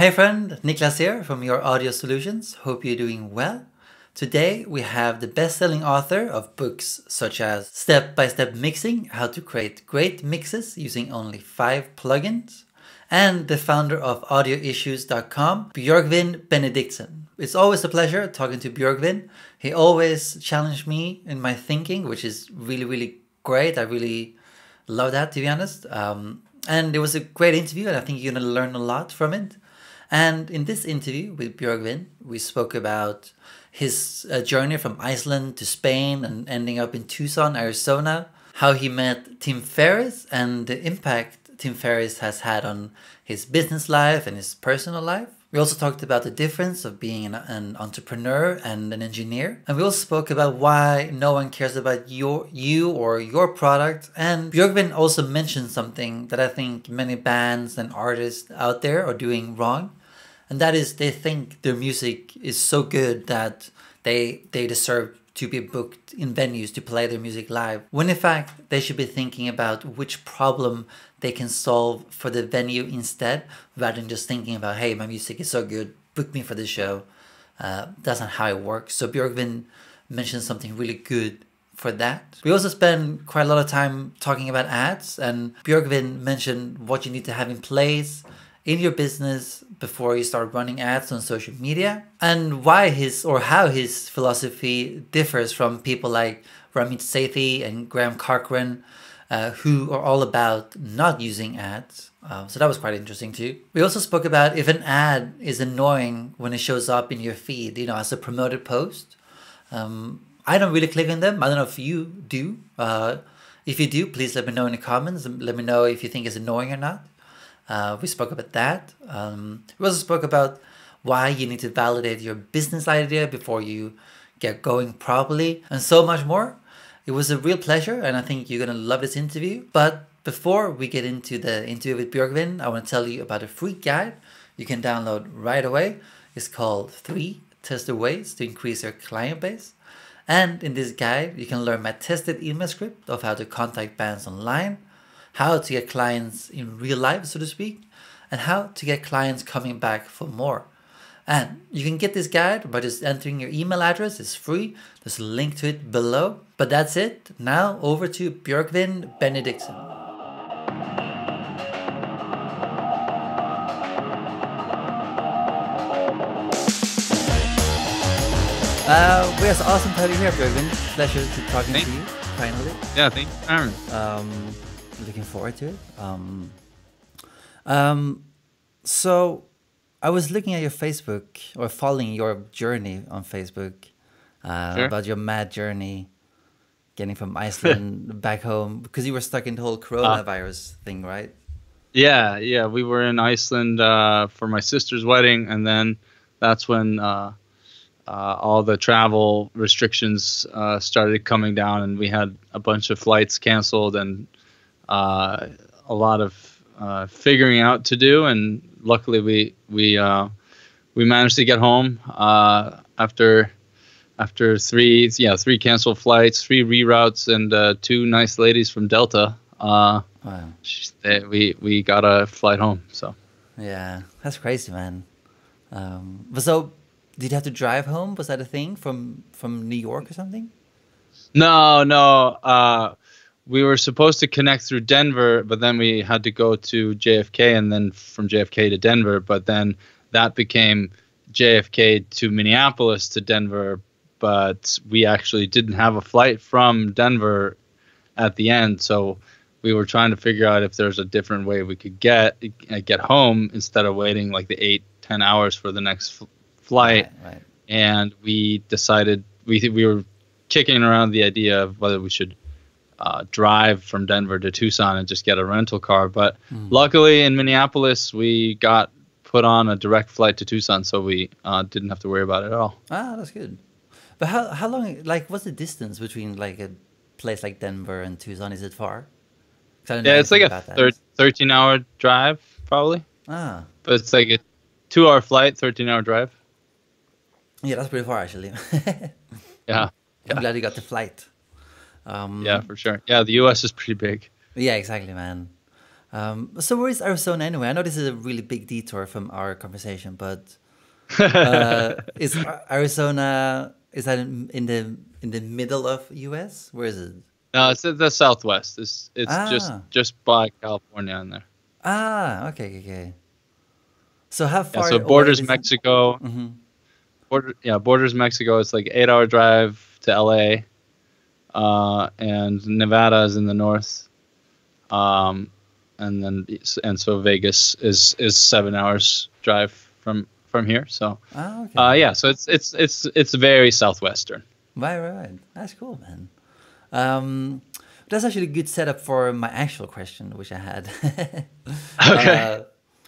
Hey friend, Niclas here from Your Audio Solutions. Hope you're doing well. Today we have the best-selling author of books such as Step-by-Step Mixing, How to Create Great Mixes Using Only 5 Plugins, and the founder of audioissues.com, Björgvin Benediktsson. It's always a pleasure talking to Björgvin. He always challenged me in my thinking, which is really, really great. I really love that, to be honest. And it was a great interview, and I think you're going to learn a lot from it. And in this interview with Björgvin, we spoke about his journey from Iceland to Spain and ending up in Tucson, Arizona, how he met Tim Ferriss and the impact Tim Ferriss has had on his business life and his personal life. We also talked about the difference of being an entrepreneur and an engineer. And we also spoke about why no one cares about you or your product. And Björgvin also mentioned something that I think many bands and artists out there are doing wrong. And that is, they think their music is so good that they deserve to be booked in venues to play their music live, when in fact they should be thinking about which problem they can solve for the venue instead, rather than just thinking about, hey, my music is so good, book me for the show. That's not how it works. So Björgvin mentioned something really good for that. We also spend quite a lot of time talking about ads, and Björgvin mentioned what you need to have in place in your business before you start running ads on social media, and why his or how his philosophy differs from people like Ramit Sethi and Graham Cochran, who are all about not using ads. So that was quite interesting too. We also spoke about if an ad is annoying when it shows up in your feed, you know, as a promoted post. I don't really click on them. I don't know if you do. If you do, please let me know in the comments and let me know if you think it's annoying or not. We spoke about that. We also spoke about why you need to validate your business idea before you get going properly, and so much more. It was a real pleasure, and I think you're going to love this interview. But before we get into the interview with Björgvin, I want to tell you about a free guide you can download right away. It's called 3 Tested Ways to Increase Your Client Base. And in this guide, you can learn my tested email script of how to contact brands online, how to get clients in real life, so to speak, and how to get clients coming back for more. And you can get this guide by just entering your email address. It's free. There's a link to it below. But that's it. Now over to Björgvin Benediktsson. We have an awesome time here, Björgvin. Pleasure to talking to you, finally. Yeah, thanks, Aaron. Looking forward to it. So I was looking at your Facebook, or following your journey on Facebook, about your mad journey getting from Iceland back home, because you were stuck in the whole coronavirus thing, right? Yeah, we were in Iceland for my sister's wedding, and then that's when all the travel restrictions started coming down, and we had a bunch of flights canceled and a lot of figuring out to do, and luckily we managed to get home after three canceled flights, 3 reroutes, and 2 nice ladies from Delta. Wow. We got a flight home. So yeah, that's crazy, man. But so did you have to drive home? Was that a thing from New York or something? No. We were supposed to connect through Denver, but then we had to go to JFK, and then from JFK to Denver. But then that became JFK to Minneapolis to Denver. But we actually didn't have a flight from Denver at the end, so we were trying to figure out if there's a different way we could get home instead of waiting like the 8-10 hours for the next flight. Right. And we decided we were kicking around the idea of whether we should drive from Denver to Tucson and just get a rental car. But luckily in Minneapolis, we got put on a direct flight to Tucson, so we didn't have to worry about it at all. Ah, that's good. But how long, like, what's the distance between like a place like Denver and Tucson? Is it far? Yeah, it's like a 13-hour drive, probably. Ah. But it's like a 2-hour flight, 13-hour drive. Yeah, that's pretty far, actually. Yeah. I'm glad you got the flight. Yeah, for sure. Yeah, the U.S. is pretty big. Yeah, exactly, man. So where is Arizona anyway? I know this is a really big detour from our conversation, but is Arizona, is that in the middle of U.S.? Where is it? No, it's in the Southwest. It's just by California on there. Ah, okay. So how far? Yeah, so borders Mexico. Mm-hmm. Borders Mexico. It's like 8-hour drive to L.A. And Nevada is in the north. And so Vegas is 7 hours drive from here. So so it's very southwestern. Right. That's cool, man. That's actually a good setup for my actual question, which I had.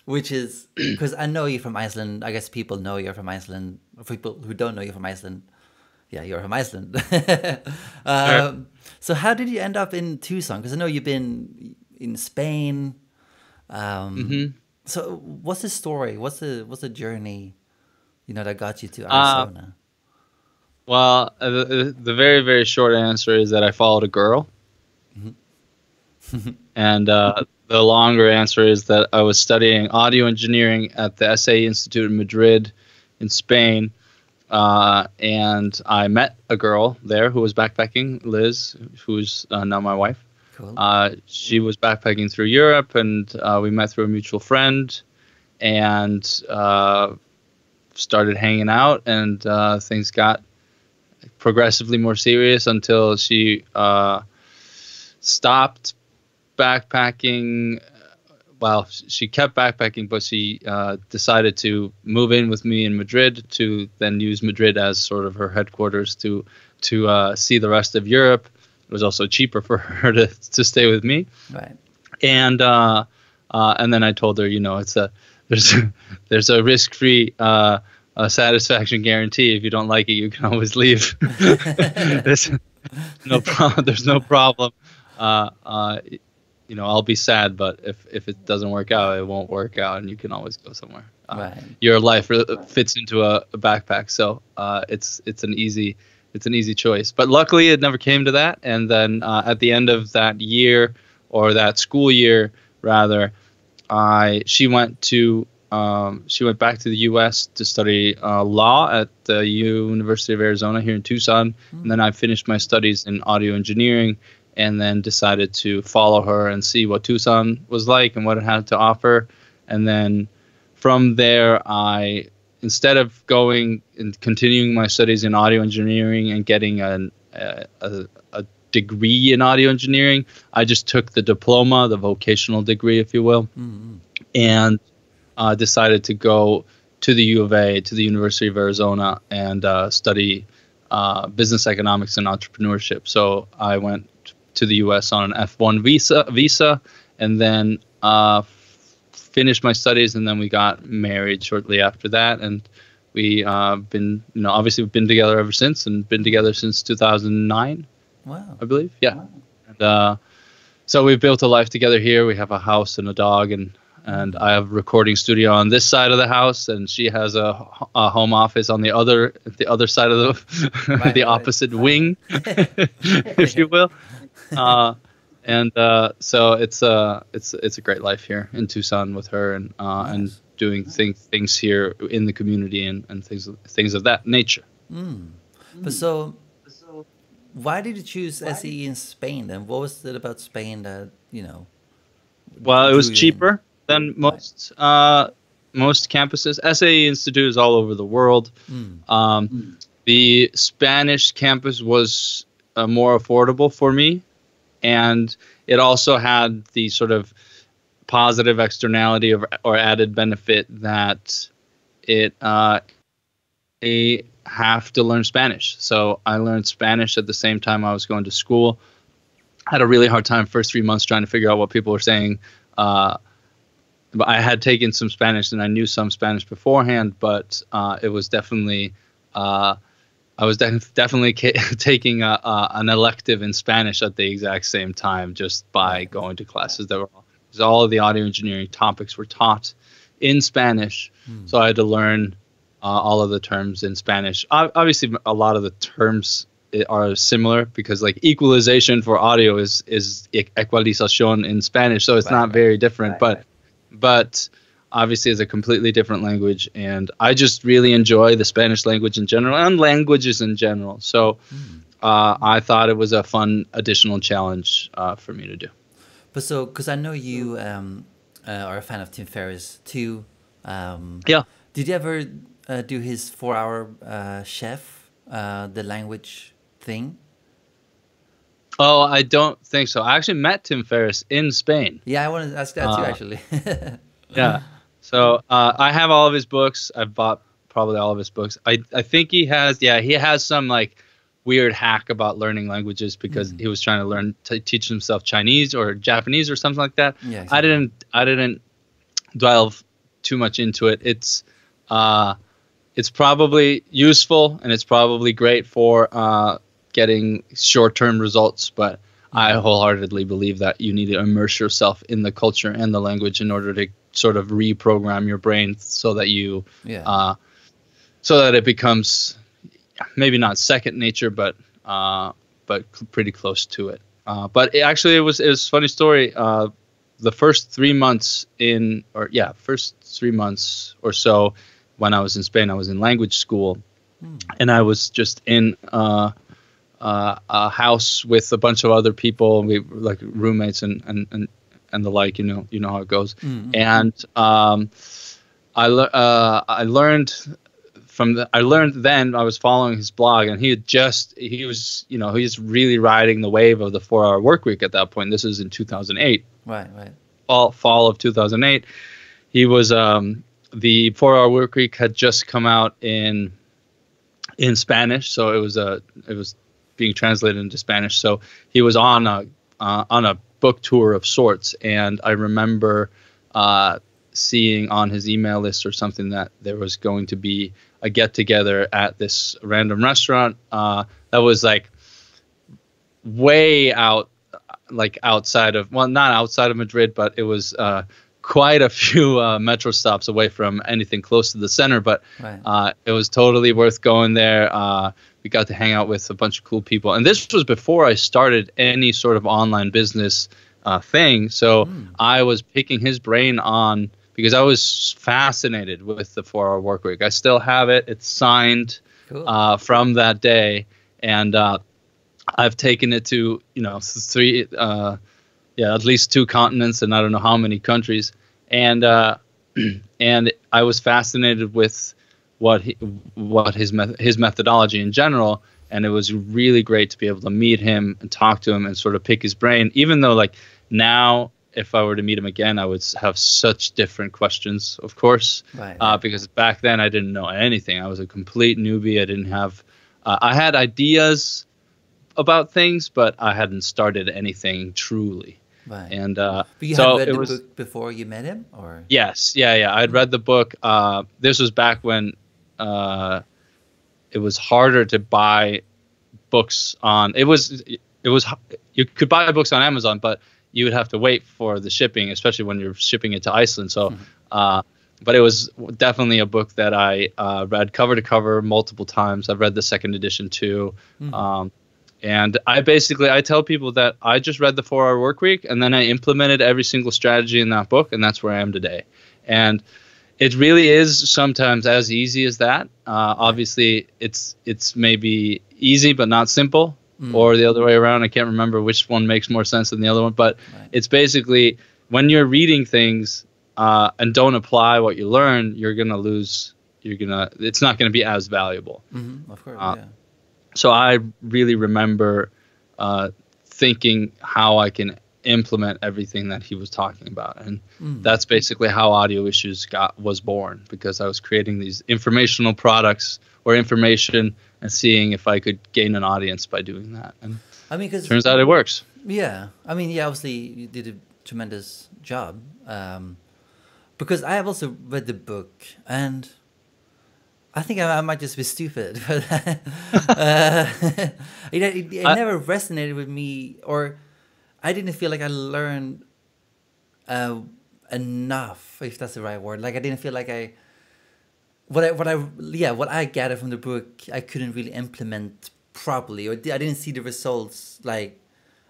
Which is, because I know you're from Iceland. I guess people know you're from Iceland. People who don't know you're from Iceland, yeah, you're from Iceland. Sure. So how did you end up in Tucson? Because I know you've been in Spain. So what's the story? What's the journey, that got you to Arizona? Well, the very, very short answer is that I followed a girl. Mm-hmm. And the longer answer is that I was studying audio engineering at the SAE Institute in Madrid in Spain. And I met a girl there who was backpacking, Liz, who's now my wife. Cool. She was backpacking through Europe, and we met through a mutual friend and started hanging out, and things got progressively more serious until she stopped backpacking. Well, she kept backpacking, but she decided to move in with me in Madrid, to then use Madrid as sort of her headquarters to see the rest of Europe. It was also cheaper for her to stay with me. Right. And then I told her, there's a risk-free satisfaction guarantee. If you don't like it, you can always leave. There's no problem. I'll be sad, but if it doesn't work out, it won't work out, and you can always go somewhere. Your life fits into a backpack, so it's an easy choice. But luckily, it never came to that. And then at the end of that year, or that school year rather, she went back to the U.S. to study law at the University of Arizona here in Tucson, and then I finished my studies in audio engineering. And then decided to follow her and see what Tucson was like and what it had to offer. And then from there, I, instead of going and continuing my studies in audio engineering and getting a degree in audio engineering, I just took the diploma, the vocational degree, if you will, and decided to go to the U of A, to the University of Arizona, and study business economics and entrepreneurship. So I went to the U.S. on an F1 visa, and then finished my studies, and then we got married shortly after that, and we we've been together ever since, and been together since 2009. Wow. I believe, yeah. Wow. And so we've built a life together here. We have a house and a dog, and I have a recording studio on this side of the house, and she has a home office on the other side of the opposite wing, if you will. So it's a great life here in Tucson with her, and and doing things here in the community, and things of that nature. But so why did you choose SAE in Spain then? What was it about Spain that Well, it was cheaper than most campuses. SAE Institute is all over the world. The Spanish campus was more affordable for me, and it also had the sort of positive externality or added benefit that it they have to learn Spanish. So I learned Spanish at the same time I was going to school. I had a really hard time first 3 months trying to figure out what people were saying. But I had taken some Spanish, and I knew some Spanish beforehand, but it was definitely I was definitely taking an elective in Spanish at the exact same time, just by going to classes that were all of the audio engineering topics were taught in Spanish. So I had to learn all of the terms in Spanish. Obviously, a lot of the terms are similar, because like equalization for audio is ecualización in Spanish, so it's right, not right. very different, right, but right. but obviously it's a completely different language, and I just really enjoy the Spanish language in general and languages in general. So I thought it was a fun additional challenge for me to do. But so, because I know you are a fan of Tim Ferriss too. Yeah. Did you ever do his 4-hour chef, the language thing? Oh, I don't think so. I actually met Tim Ferriss in Spain. Yeah, I wanted to ask that too, actually. Yeah. So I have all of his books. I've bought probably all of his books. I think he has, yeah, he has some like weird hack about learning languages, because he was trying to learn to teach himself Chinese or Japanese or something like that. Yeah, exactly. I didn't delve too much into it. It's probably useful, and it's probably great for getting short-term results, but I wholeheartedly believe that you need to immerse yourself in the culture and the language in order to sort of reprogram your brain so that you so that it becomes maybe not second nature, but pretty close to it. But it was a funny story. The first 3 months or so when I was in Spain, I was in language school, and I was just in a house with a bunch of other people. We were like roommates and the like, you know how it goes. And I learned then I was following his blog, and he was really riding the wave of the 4-hour work week at that point. This is in 2008. Right. Fall of 2008. He was the 4-hour work week had just come out in Spanish, so it was being translated into Spanish. So he was on a book tour of sorts, and I remember seeing on his email list or something that there was going to be a get-together at this random restaurant that was like way out, like outside of, well, not outside of Madrid, but it was quite a few metro stops away from anything close to the center. But it was totally worth going there. We got to hang out with a bunch of cool people. And this was before I started any sort of online business thing. So I was picking his brain on, because I was fascinated with the 4-hour work week. I still have it. It's signed from that day. And I've taken it to, at least 2 continents, and I don't know how many countries. And and I was fascinated with his methodology in general, and it was really great to be able to meet him and talk to him and sort of pick his brain. Even though, like, now if I were to meet him again, I would have such different questions, of course, because back then I didn't know anything. I was a complete newbie. I didn't have I had ideas about things, but I hadn't started anything truly. Right. And but you had read the book before you met him, or? Yes, yeah. I'd read the book. This was back when it was harder to buy books on. It was you could buy books on Amazon, but you would have to wait for the shipping, especially when you're shipping it to Iceland. So, but it was definitely a book that I read cover to cover multiple times. I've read the second edition too. And I tell people that I just read the 4-hour work week, and then I implemented every single strategy in that book, and that's where I am today. And it really is sometimes as easy as that. Obviously, it's maybe easy but not simple, or the other way around. I can't remember which one makes more sense than the other one, but it's basically when you're reading things and don't apply what you learn, it's not gonna be as valuable. Of course, yeah. So I really remember thinking how I can implement everything that he was talking about. And that's basically how Audio Issues was born, because I was creating these informational products or information and seeing if I could gain an audience by doing that. And I mean, cause, turns out it works. Yeah. I mean, yeah, obviously you did a tremendous job, because I have also read the book, and I think I might just be stupid, but it never resonated with me, or I didn't feel like I learned enough, if that's the right word. Like I didn't feel like what I gathered from the book, I couldn't really implement properly, or I didn't see the results like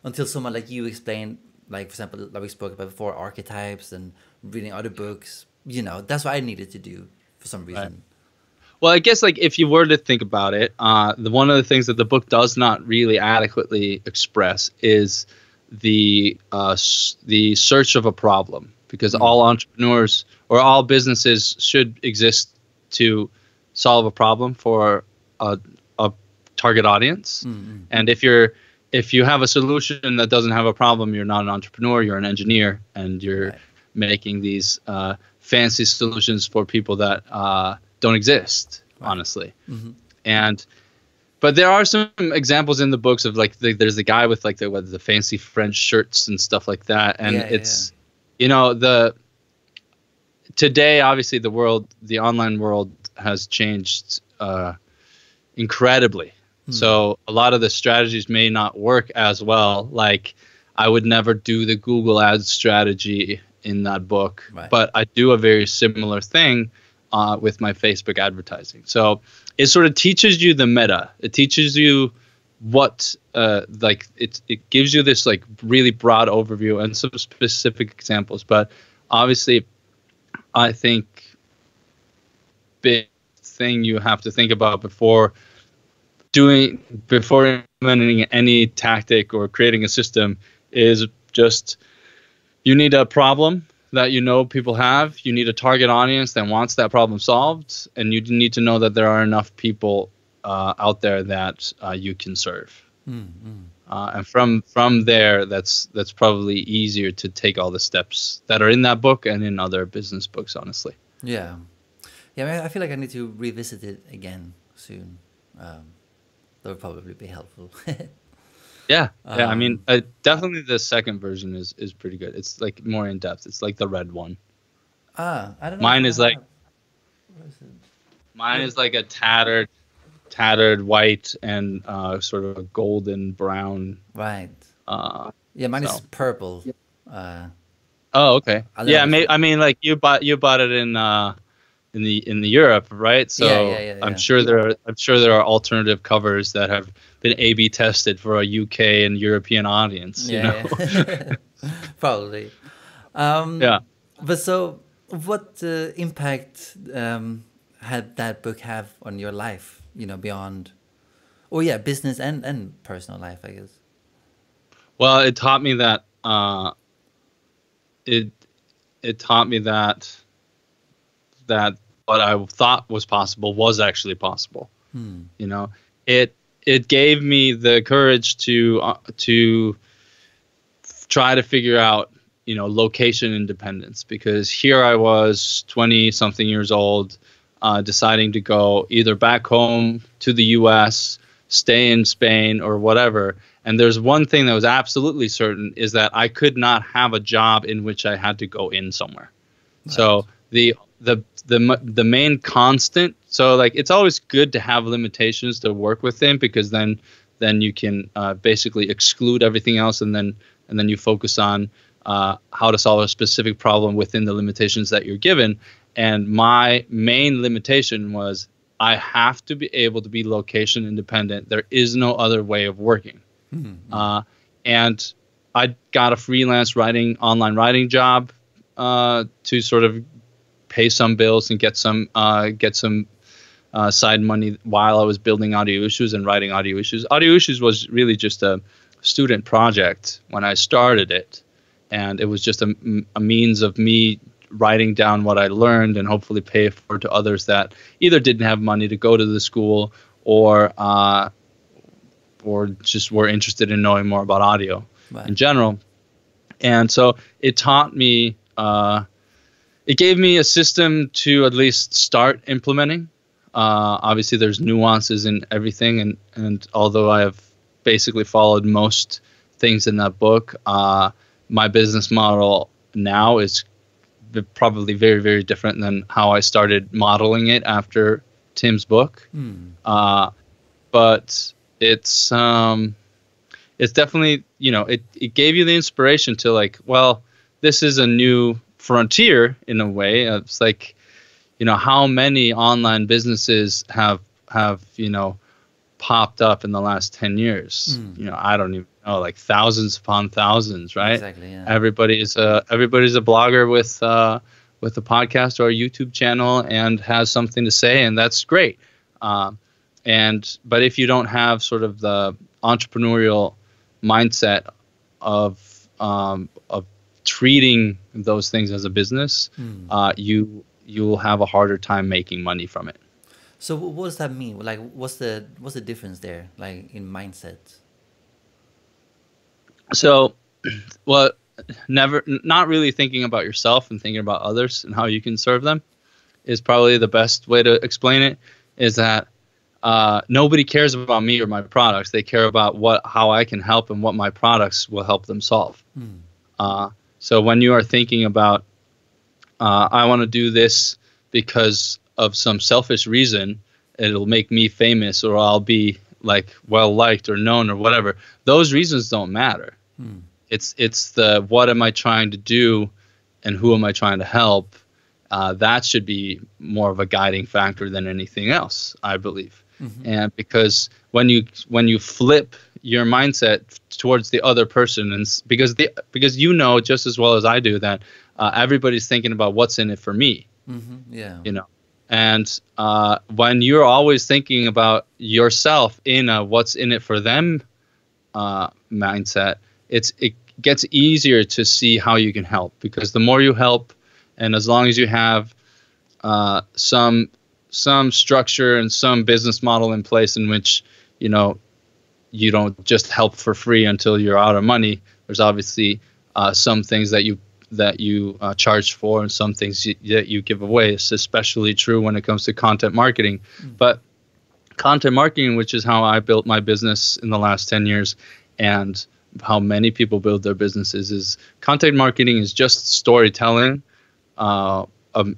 until someone like you explained, like for example, like we spoke about before, archetypes and reading other books. You know, that's what I needed to do for some reason. Right. Well, I guess like if you were to think about it, one of the things that the book does not really adequately express is the search of a problem, because all entrepreneurs or all businesses should exist to solve a problem for a target audience. And if you have a solution that doesn't have a problem, you're not an entrepreneur, you're an engineer, and you're making these fancy solutions for people that don't exist, honestly. But there are some examples in the books of like there's the guy with like the fancy French shirts and stuff like that, and you know, today obviously the world, the online world, has changed incredibly. So a lot of the strategies may not work as well. Like I would never do the Google Ads strategy in that book, but I do a very similar thing with my Facebook advertising. So it sort of teaches you the meta. It teaches you what like it gives you this like really broad overview and some specific examples. But obviously, I think big thing you have to think about before implementing any tactic or creating a system is just you need a problem that you know people have, you need a target audience that wants that problem solved, and you need to know that there are enough people out there that you can serve. And from there, that's probably easier to take all the steps that are in that book and in other business books, honestly. Yeah, I mean, I feel like I need to revisit it again soon. That would probably be helpful. Yeah. I mean, definitely the second version is pretty good. It's like more in depth. It's like the red one. I don't know. Mine is like a tattered white and sort of a golden brown. Yeah, mine is purple. Oh, okay. Yeah, I mean, like you bought it in Europe, right? So I'm sure there are alternative covers that have been A/B tested for a UK and European audience. Probably. But so, what impact had that book have on your life? You know, beyond, business and personal life, I guess. Well, it taught me that. It taught me that what I thought was possible was actually possible. You know, it gave me the courage to try to figure out, you know, location independence, because here I was 20-something years old, deciding to go either back home to the U.S., stay in Spain, or whatever. And there's one thing that was absolutely certain, is that I could not have a job in which I had to go in somewhere. Right. So the main constant, so like it's always good to have limitations to work within, because then you can basically exclude everything else, and then you focus on how to solve a specific problem within the limitations that you're given. And my main limitation was I have to be able to be location independent. There is no other way of working. And I got a freelance online writing job to sort of pay some bills and get some side money while I was building Audio Issues and writing Audio Issues. Audio Issues was really just a student project when I started it, and it was just a means of me writing down what I learned and hopefully pay for to others that either didn't have money to go to the school or just were interested in knowing more about audio in general. And so it taught me. It gave me a system to at least start implementing. Obviously, there's nuances in everything, and although I have basically followed most things in that book, my business model now is probably very, very different than how I started modeling it after Tim's book. But it's definitely, you know, it gave you the inspiration to like, well, this is a new frontier in a way. It's like, you know, how many online businesses have, you know, popped up in the last 10 years. You know, I don't even know, like thousands upon thousands, right? Exactly. Yeah. Everybody's a blogger with a podcast or a YouTube channel and has something to say, and that's great. But if you don't have sort of the entrepreneurial mindset of treating those things as a business, you will have a harder time making money from it. So what does that mean? Like, what's the difference there, like in mindset? So, well, not really thinking about yourself and thinking about others and how you can serve them is probably the best way to explain it. Is that nobody cares about me or my products; they care about how I can help and what my products will help them solve. So when you are thinking about, I want to do this because of some selfish reason, it'll make me famous or I'll be like well-liked or known or whatever, those reasons don't matter. It's the, what am I trying to do and who am I trying to help? That should be more of a guiding factor than anything else, I believe. And because when you flip your mindset towards the other person, and because you know just as well as I do that everybody's thinking about what's in it for me. Yeah. You know, and when you're always thinking about yourself in a what's in it for them mindset, it gets easier to see how you can help, because the more you help, and as long as you have some structure and some business model in place in which, you know, you don't just help for free until you're out of money. There's obviously some things that you charge for and some things that you give away. It's especially true when it comes to content marketing. But content marketing, which is how I built my business in the last 10 years and how many people build their businesses, is content marketing is just storytelling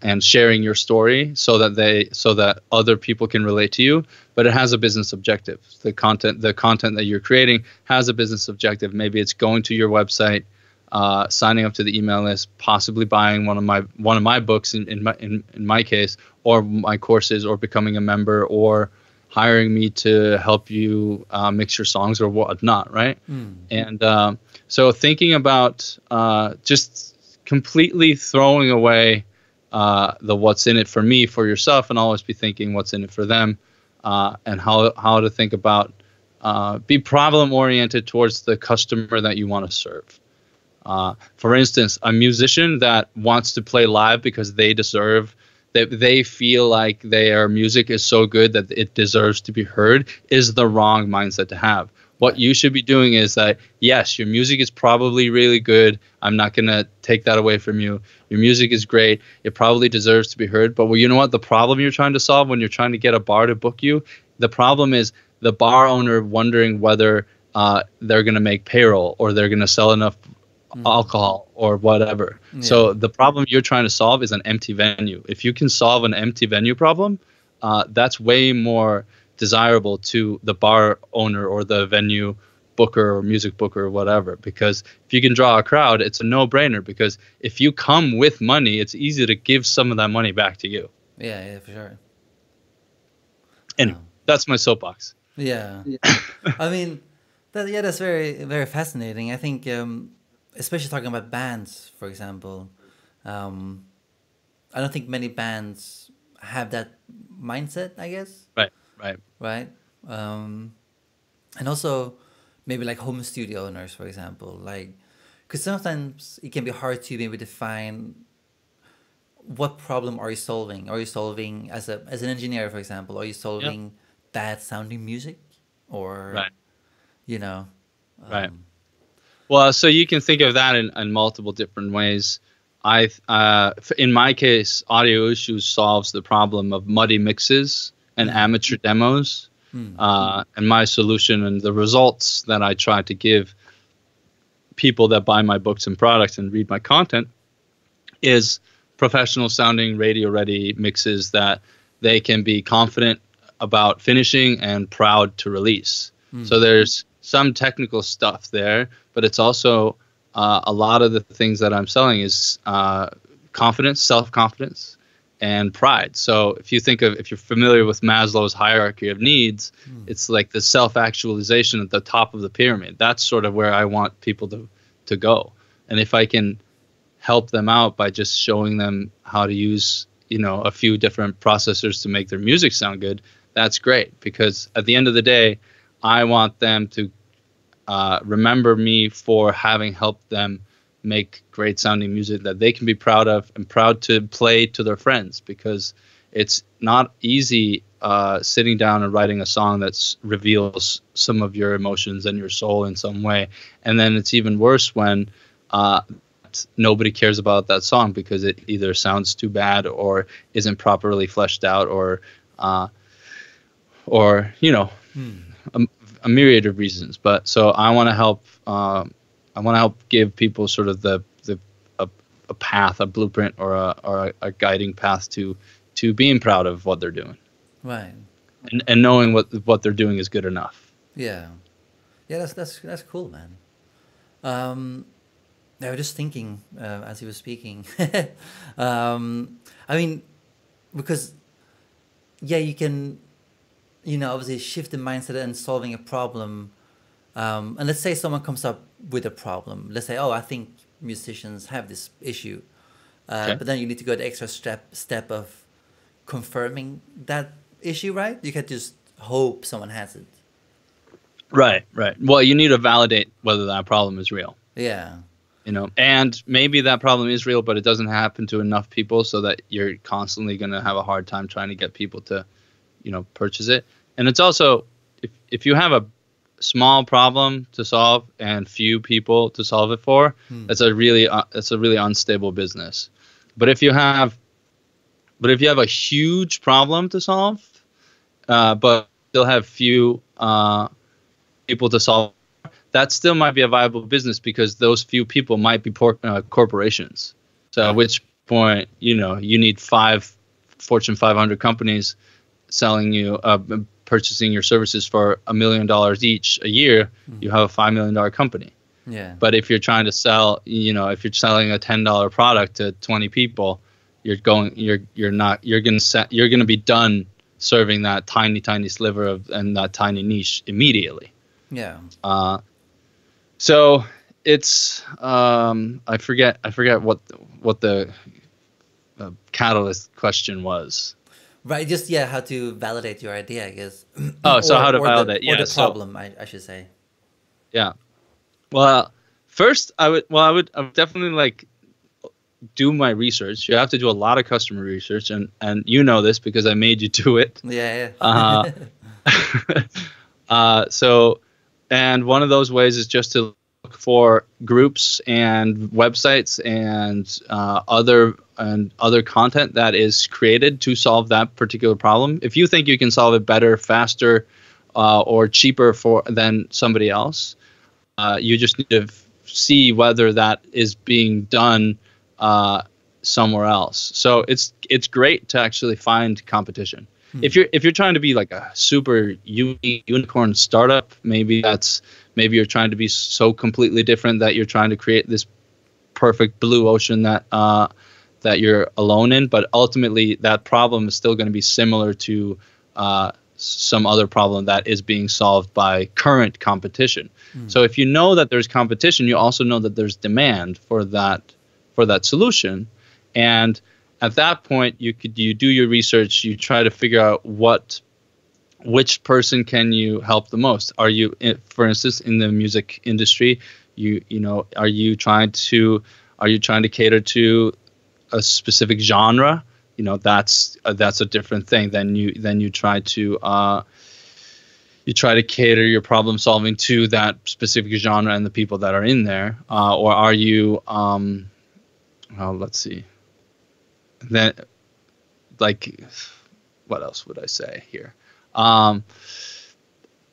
and sharing your story so that other people can relate to you, but it has a business objective. The content that you're creating has a business objective. Maybe it's going to your website, signing up to the email list, possibly buying one of my books in my case, or my courses, or becoming a member, or hiring me to help you mix your songs or whatnot, right? And so thinking about just completely throwing away the what's in it for me for yourself, and always be thinking what's in it for them, and how to think about, be problem oriented towards the customer that you want to serve. For instance, a musician that wants to play live because they feel like their music is so good that it deserves to be heard, is the wrong mindset to have. What you should be doing is that, yes, your music is probably really good. I'm not going to take that away from you. Your music is great. It probably deserves to be heard. But, well, you know what? The problem you're trying to solve when you're trying to get a bar to book you, the problem is the bar owner wondering whether they're going to make payroll or they're going to sell enough alcohol or whatever. Yeah. So the problem you're trying to solve is an empty venue. If you can solve an empty venue problem, that's way more desirable to the bar owner or the venue booker or music booker or whatever, because if you can draw a crowd, it's a no-brainer, because if you come with money, it's easy to give some of that money back to you. Yeah, for sure. Anyway, that's my soapbox. Yeah. I mean, that's very, very fascinating. I think especially talking about bands, for example, I don't think many bands have that mindset, I guess. Right. And also maybe like home studio owners, for example, because sometimes it can be hard to maybe define what problem are you solving. Are you solving as an engineer, for example? Are you solving bad sounding music, or you know? Well, so you can think of that in multiple different ways. In my case, Audio Issues solves the problem of muddy mixes and amateur demos. And my solution and the results that I try to give people that buy my books and products and read my content is professional-sounding, radio-ready mixes that they can be confident about finishing and proud to release. So there's some technical stuff there, but it's also a lot of the things that I'm selling is confidence, self-confidence, and pride. So if you think of, if you're familiar with Maslow's hierarchy of needs, it's like the self-actualization at the top of the pyramid. That's sort of where I want people to go. And if I can help them out by just showing them how to use, you know, a few different processors to make their music sound good, that's great. Because at the end of the day, I want them to remember me for having helped them make great sounding music that they can be proud of and proud to play to their friends, because it's not easy sitting down and writing a song that reveals some of your emotions and your soul in some way. And then it's even worse when nobody cares about that song because it either sounds too bad or isn't properly fleshed out, or you know, a myriad of reasons. But so I want to help. I want to help give people sort of a path, a blueprint, or a guiding path to being proud of what they're doing, right? And knowing what they're doing is good enough. Yeah, yeah, that's cool, man. I was just thinking as he was speaking. I mean, because yeah, you can, you know, obviously shift the mindset and solving a problem. And let's say someone comes up with a problem. Let's say, oh, I think musicians have this issue. Okay. But then you need to go the extra step of confirming that issue, right? You can't just hope someone has it. Right, right. Well, you need to validate whether that problem is real. Yeah. You know, and maybe that problem is real, but it doesn't happen to enough people so that you're constantly going to have a hard time trying to get people to, you know, purchase it. And it's also, if you have a small problem to solve and few people to solve it for, that's a really unstable business. But if you have, a huge problem to solve, but still have few people to solve, that still might be a viable business because those few people might be corporations. So at which point, you know, you need 5 Fortune 500 companies selling you, purchasing your services for $1 million each a year, you have a $5 million company. Yeah. But if you're trying to sell, you know, if you're selling a $10 product to 20 people, you're going to be done serving that tiny sliver of and that tiny niche immediately. Yeah. So it's I forget what the catalyst question was. Right, just, yeah, how to validate your idea, I guess. Oh, so how to validate, yeah. Or the problem, I should say. Yeah. Well, first, I would definitely, like, do my research. You have to do a lot of customer research, and you know this because I made you do it. Yeah, yeah. So, and one of those ways is just to look for groups and websites and other content that is created to solve that particular problem. If you think you can solve it better, faster, or cheaper than somebody else, you just need to see whether that is being done somewhere else. So it's great to actually find competition. If you're trying to be like a super unicorn startup, maybe you're trying to be so completely different that you're trying to create this perfect blue ocean that you're alone in, but ultimately that problem is still going to be similar to some other problem that is being solved by current competition. So if you know that there's competition, you also know that there's demand for that solution. And at that point, you do your research, you try to figure out which person can you help the most. Are you, for instance, in the music industry, you know, are you trying to cater to a specific genre? You know, that's a different thing than you try to cater your problem solving to that specific genre and the people that are in there. Or are you let's see, then, like, what else would I say here?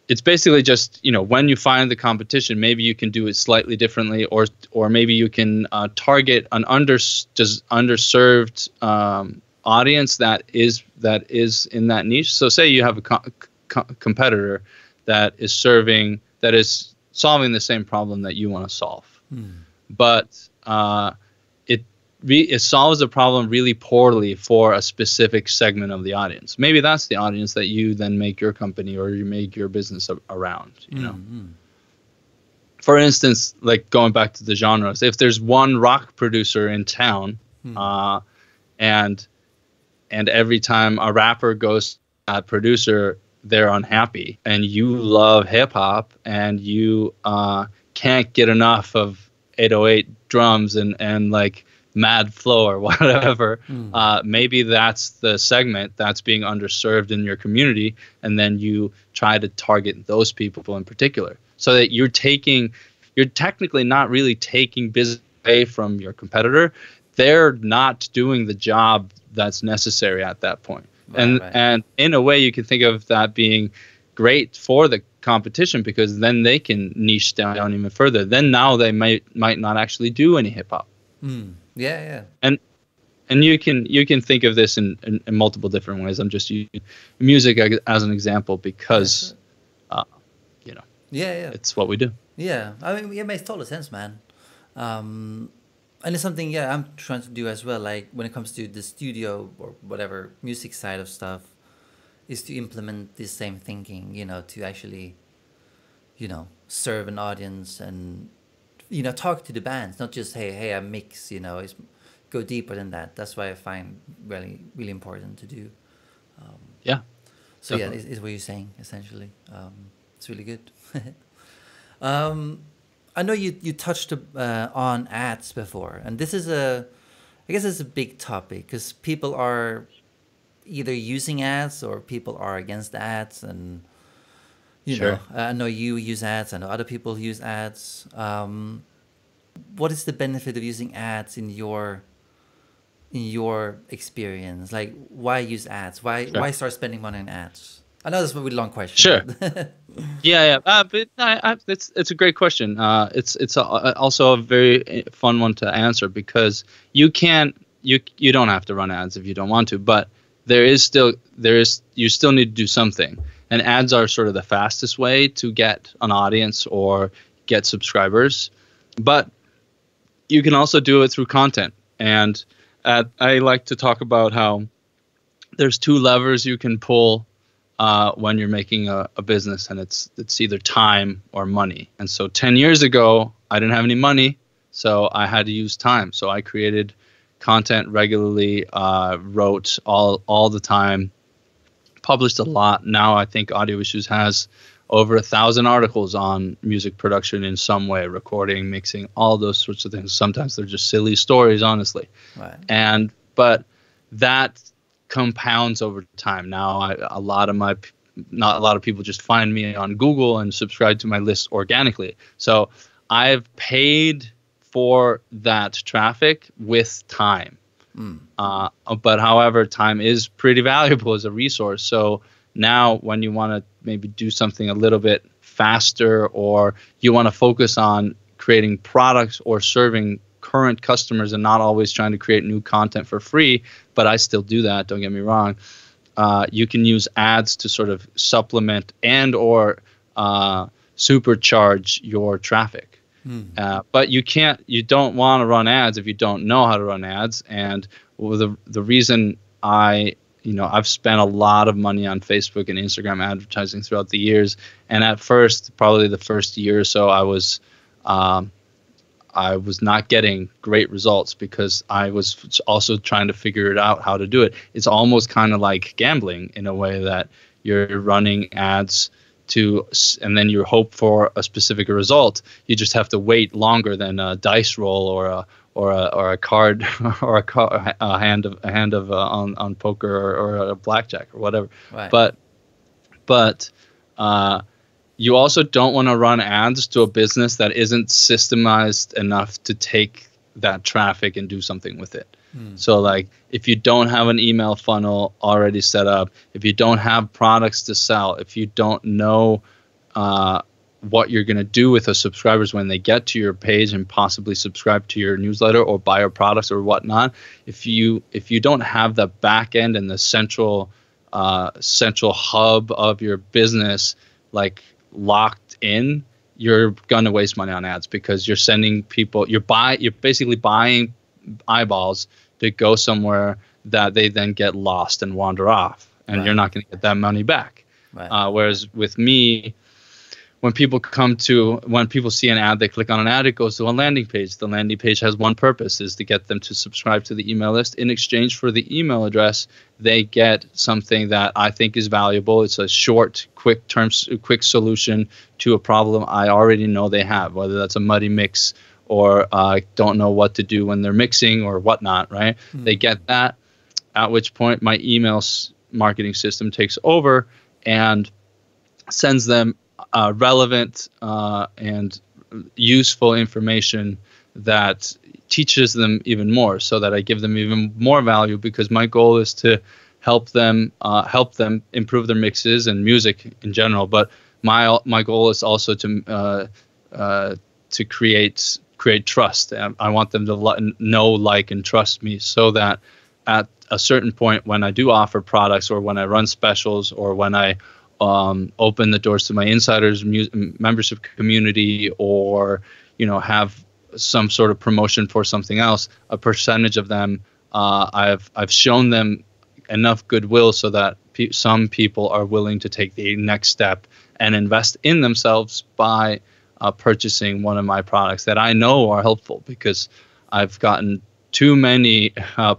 It's basically just, you know, when you find the competition, maybe you can do it slightly differently, or maybe you can target an underserved audience that is in that niche. So say you have a competitor that is solving the same problem that you want to solve, but it solves the problem really poorly for a specific segment of the audience. Maybe that's the audience that you then make your company or you make your business around, you know. For instance, like going back to the genres, if there's one rock producer in town, and every time a rapper goes to that producer, they're unhappy, and you love hip hop and you can't get enough of 808 drums and like mad flow or whatever, maybe that's the segment that's being underserved in your community, and then you try to target those people in particular, so that you're taking, you're technically not really taking business away from your competitor. They're not doing the job that's necessary at that point. And in a way, you can think of that being great for the competition, because then they can niche down even further. Then now they might not actually do any hip hop. And you can think of this in multiple different ways. I'm just using music as an example because, you know, it's what we do. I mean, it makes total sense, man. And it's something, I'm trying to do as well. Like when it comes to the studio or whatever music side of stuff, is to implement this same thinking, you know, to actually, you know, serve an audience and, you know, talk to the bands, not just, hey, I mix, you know, it's, go deeper than that. That's why I find really, really important to do. So definitely. Yeah, is what you're saying, essentially. It's really good. I know you touched on ads before, and this is I guess it's a big topic, because people are either using ads or people are against ads, and you know, I know you use ads, I know other people use ads. What is the benefit of using ads in your experience? Like, why use ads? Why start spending money on ads? I know this is a really long question. But it's a great question. It's also a very fun one to answer, because you don't have to run ads if you don't want to, but you still need to do something. And ads are sort of the fastest way to get an audience or get subscribers, but you can also do it through content. And I like to talk about how there's two levers you can pull when you're making a business, and it's either time or money. And so 10 years ago, I didn't have any money, so I had to use time. So I created content regularly, wrote all the time, published a lot. Now I think Audio Issues has over 1,000 articles on music production in some way, recording, mixing, all those sorts of things. Sometimes they're just silly stories, honestly. Right. But that compounds over time. Now a lot of people just find me on Google and subscribe to my list organically. So I've paid for that traffic with time. But however, time is pretty valuable as a resource. So now when you want to maybe do something a little bit faster, or you want to focus on creating products or serving current customers and not always trying to create new content for free, but I still do that, don't get me wrong. You can use ads to sort of supplement and or supercharge your traffic. But you don't want to run ads if you don't know how to run ads. And the reason I've spent a lot of money on Facebook and Instagram advertising throughout the years. And at first, probably the first year or so, I was not getting great results, because I was also trying to figure it out how to do it. It's almost kind of like gambling in a way, that you're running ads and then you hope for a specific result. You just have to wait longer than a dice roll or a card or a hand of on poker or a blackjack or whatever. Right. But you also don't want to run ads to a business that isn't systemized enough to take that traffic and do something with it. So like, if you don't have an email funnel already set up, if you don't have products to sell, if you don't know what you're going to do with the subscribers when they get to your page and possibly subscribe to your newsletter or buy your products or whatnot, if you don't have the back end and the central hub of your business like locked in, you're going to waste money on ads, because you're basically buying eyeballs that go somewhere that they then get lost and wander off, and you're not going to get that money back. Right. Whereas with me, when people see an ad, they click on an ad, it goes to a landing page. The landing page has one purpose, is to get them to subscribe to the email list. In exchange for the email address, they get something that I think is valuable. It's a short, quick solution to a problem I already know they have, whether that's a muddy mix or don't know what to do when they're mixing or whatnot, right? Mm-hmm. They get that, at which point my email marketing system takes over and sends them relevant and useful information that teaches them even more, so that I give them even more value, because my goal is to help them improve their mixes and music in general. But my goal is also to create trust. I want them to know, like, and trust me, so that at a certain point when I do offer products, or when I run specials, or when I open the doors to my insiders membership community, or have some sort of promotion for something else, a percentage of them, I've shown them enough goodwill so that some people are willing to take the next step and invest in themselves by purchasing one of my products that I know are helpful, because I've gotten too many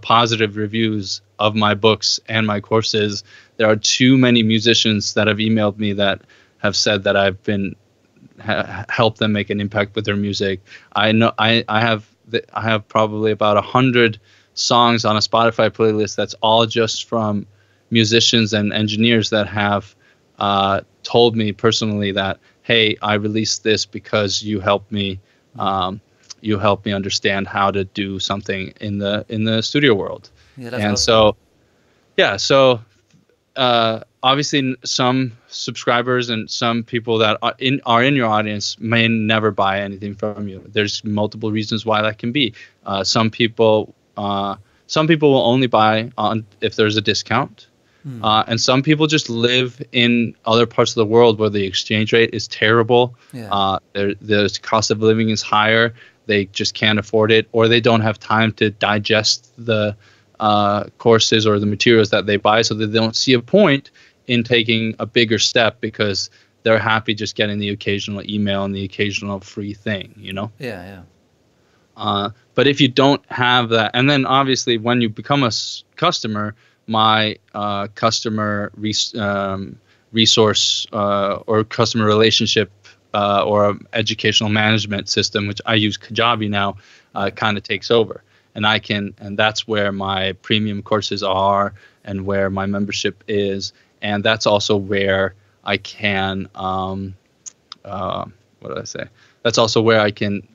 positive reviews of my books and my courses. There are too many musicians that have emailed me that have said that I've been helped them make an impact with their music. I know I have probably about 100 songs on a Spotify playlist that's all just from musicians and engineers that have told me personally that, hey, I released this because you helped me. You helped me understand how to do something in the studio world. Yeah, and awesome. Obviously some subscribers and some people that are in your audience may never buy anything from you. There's multiple reasons why that can be. Some people will only buy on if there's a discount. Hmm. And some people just live in other parts of the world where the exchange rate is terrible. Yeah. The cost of living is higher. They just can't afford it, or they don't have time to digest the courses or the materials that they buy, so that they don't see a point in taking a bigger step, because they're happy just getting the occasional email and the occasional free thing, Yeah, yeah. But if you don't have that, and then obviously when you become a customer, my customer resource or customer relationship or educational management system, which I use Kajabi now, kind of takes over. And that's where my premium courses are, and where my membership is, and that's also where I can That's also where I can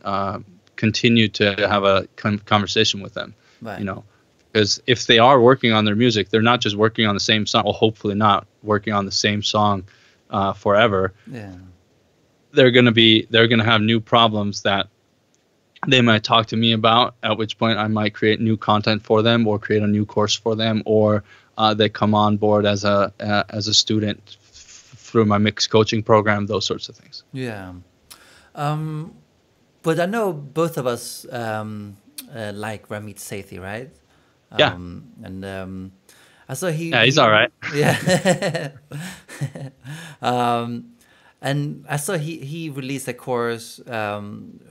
continue to have a conversation with them, right. Because if they are working on their music, they're not just working on the same song. Well, hopefully not working on the same song forever. Yeah. They're gonna have new problems that they might talk to me about, at which point I might create new content for them, or create a new course for them, or they come on board as a student through my mixed coaching program, those sorts of things. Yeah. But I know both of us like Ramit Sethi, right? Yeah. And I saw he's all right. Yeah. And I saw he released a course a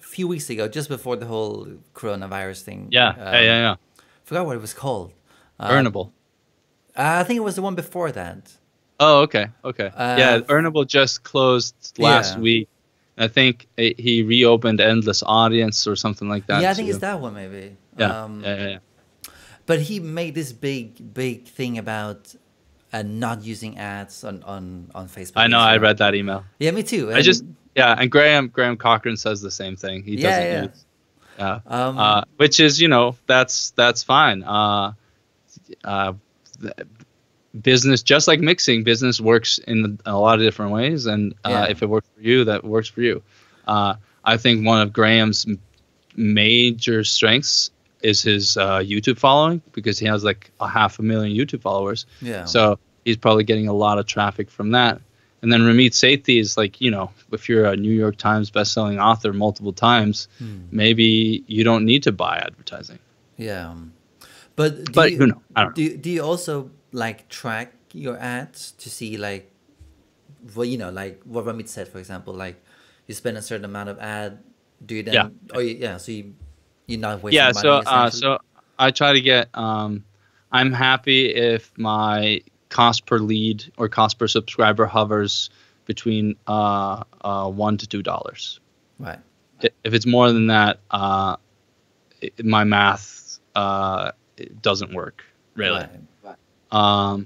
few weeks ago, just before the whole coronavirus thing. Yeah, yeah. Forgot what it was called. Earnable. I think it was the one before that. Oh, okay. Earnable just closed last week. I think he reopened Endless Audience or something like that. Yeah, I think it's that one maybe. Yeah. But he made this big thing about not using ads on Facebook. I know, Instagram. I read that email. Yeah, me too. And and Graham Cochran says the same thing. He doesn't use, which is, that's fine. Business, just like mixing, business works in a lot of different ways, and if it works for you, that works for you. I think one of Graham's major strengths is his YouTube following, because he has like 500,000 YouTube followers. Yeah. So he's probably getting a lot of traffic from that. And then Ramit Sethi is like, if you're a New York Times bestselling author multiple times, maybe you don't need to buy advertising. Yeah. But you know, I don't know. Do you also like track your ads to see like, well, you know, like what Ramit said, for example, like you spend a certain amount of ad, do you then? Yeah. Oh yeah. So you're not wasting money. Yeah. So I try to get. I'm happy if my cost per lead or cost per subscriber hovers between $1 to $2. Right. If it's more than that, my math it doesn't work really. Right. And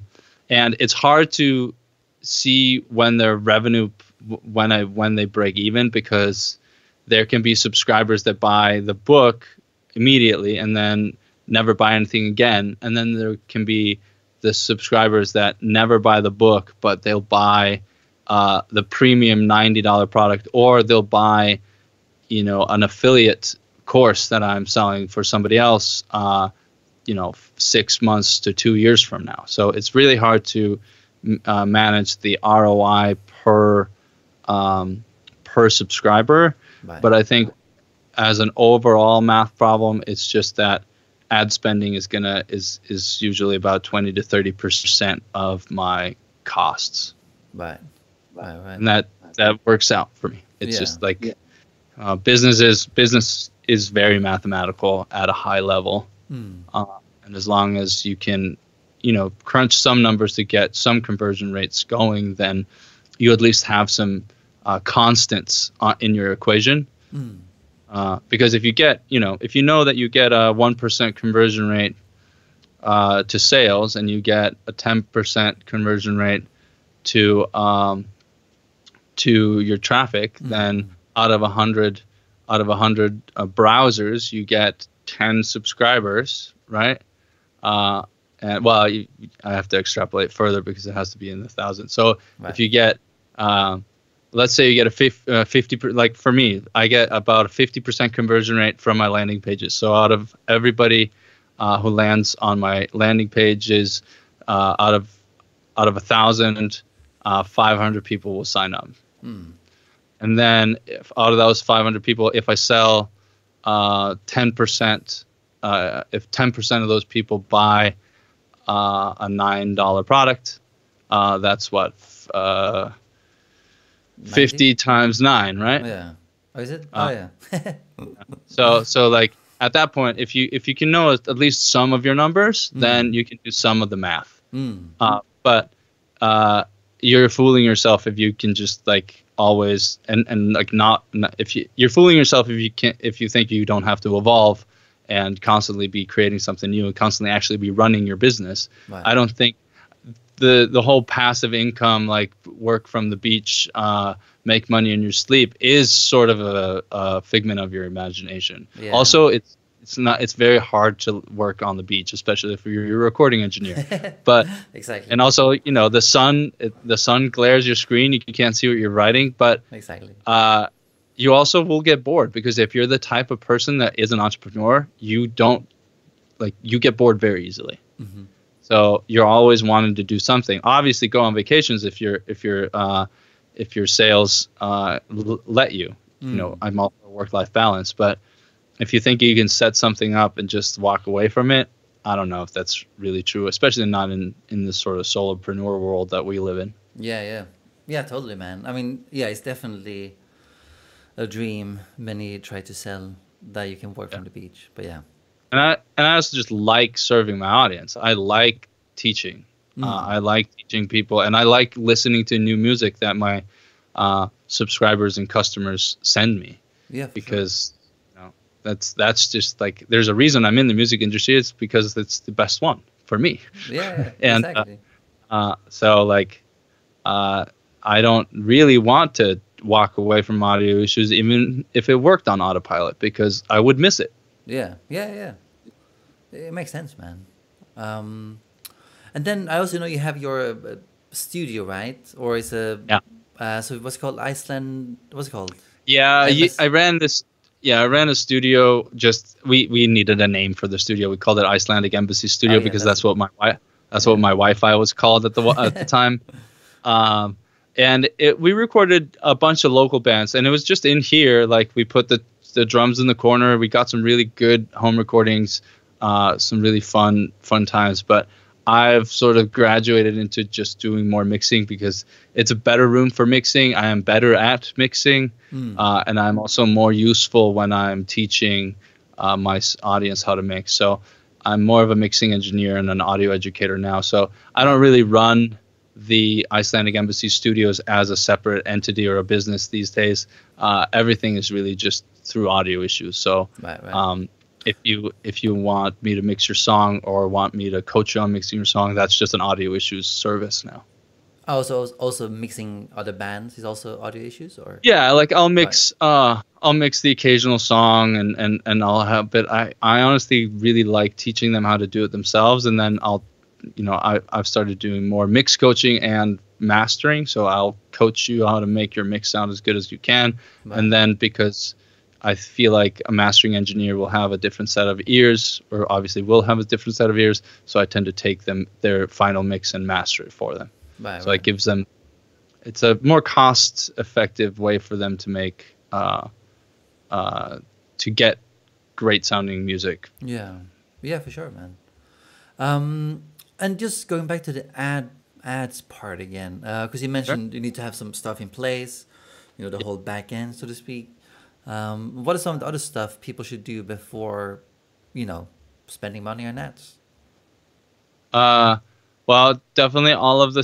it's hard to see when their revenue when they break even, because there can be subscribers that buy the book immediately and then never buy anything again, and then there can be the subscribers that never buy the book, but they'll buy the premium $90 product, or they'll buy, you know, an affiliate course that I'm selling for somebody else, you know, 6 months to 2 years from now. So it's really hard to manage the ROI per subscriber. Right. But I think as an overall math problem, it's just that ad spending is usually about 20 to 30% of my costs. Right. Right. And that works out for me. It's just like business is very mathematical at a high level. And as long as you can, you know, crunch some numbers to get some conversion rates going, then you at least have some constants in your equation. Because if you get, you know, if you know that you get a 1% conversion rate to sales, and you get a 10% conversion rate to your traffic, then out of 100 browsers, you get 10 subscribers, right? And well, I have to extrapolate further because it has to be in the thousands. So if you get, let's say you get a 50%, like for me, I get about a 50% conversion rate from my landing pages. So out of everybody who lands on my landing pages, out of 1,000, 500 people will sign up. And then if out of those 500 people, if I sell 10%, if 10% of those people buy a $9 product, that's what 50 times 9, right? Yeah. Oh, is it? Yeah. So like at that point, if you can know at least some of your numbers, then you can do some of the math. But you're fooling yourself if you can just like always and like not if you're fooling yourself if you think you don't have to evolve and constantly be creating something new and constantly actually be running your business. Right. I don't think the whole passive income, like work from the beach, make money in your sleep, is sort of a figment of your imagination. Yeah. Also, it's very hard to work on the beach, especially if you're a recording engineer. But exactly. And also, you know, the sun glares your screen. You can't see what you're writing. But exactly. You also will get bored, because if you're the type of person that is an entrepreneur, you get bored very easily. So you're always wanting to do something. Obviously, go on vacations if your sales let you. You know, I'm all for work-life balance, but if you think you can set something up and just walk away from it, I don't know if that's really true, especially not in this sort of solopreneur world that we live in. Yeah, totally, man. I mean, yeah, it's definitely a dream many try to sell, that you can work from the beach, but yeah. And I also just like serving my audience. I like teaching. I like teaching people, and I like listening to new music that my subscribers and customers send me. Yeah, because you know, that's just like, there's a reason I'm in the music industry. It's because it's the best one for me. Yeah, and, exactly. So like, I don't really want to walk away from Audio Issues, even if it worked on autopilot, because I would miss it. Yeah. It makes sense, man. And then I also know you have your studio, right? Or it's a so what's it called? Iceland? What's it called? Yeah, I ran this. Yeah, I ran a studio. Just we needed a name for the studio. We called it Icelandic Embassy Studio because that's what my Wi-Fi was called at the time. And we recorded a bunch of local bands, and it was just in here. Like we put the drums in the corner. We got some really good home recordings some really fun times. But I've sort of graduated into just doing more mixing because it's a better room for mixing. I am better at mixing, and I'm also more useful when I'm teaching my audience how to mix. So I'm more of a mixing engineer and an audio educator now. So I don't really run the Icelandic Embassy Studios as a separate entity or a business these days. Everything is really just through Audio Issues. So right. If you want me to mix your song or want me to coach you on mixing your song, that's just an Audio Issues service now. Also mixing other bands is also Audio Issues, or? Yeah, like I'll mix I'll mix the occasional song and I'll have, but I honestly really like teaching them how to do it themselves, and then I've started doing more mix coaching and mastering. So I'll coach you how to make your mix sound as good as you can. Right. And then because I feel like a mastering engineer will have a different set of ears, or obviously will have a different set of ears. So I tend to take their final mix and master it for them. Right, so right. It gives them, it's a more cost effective way for them to make, to get great sounding music. Yeah. Yeah, for sure, man. And just going back to the ads part again, because you mentioned sure. You need to have some stuff in place, the whole back end, so to speak. What is some of the other stuff people should do before, spending money on ads? Well, definitely all of the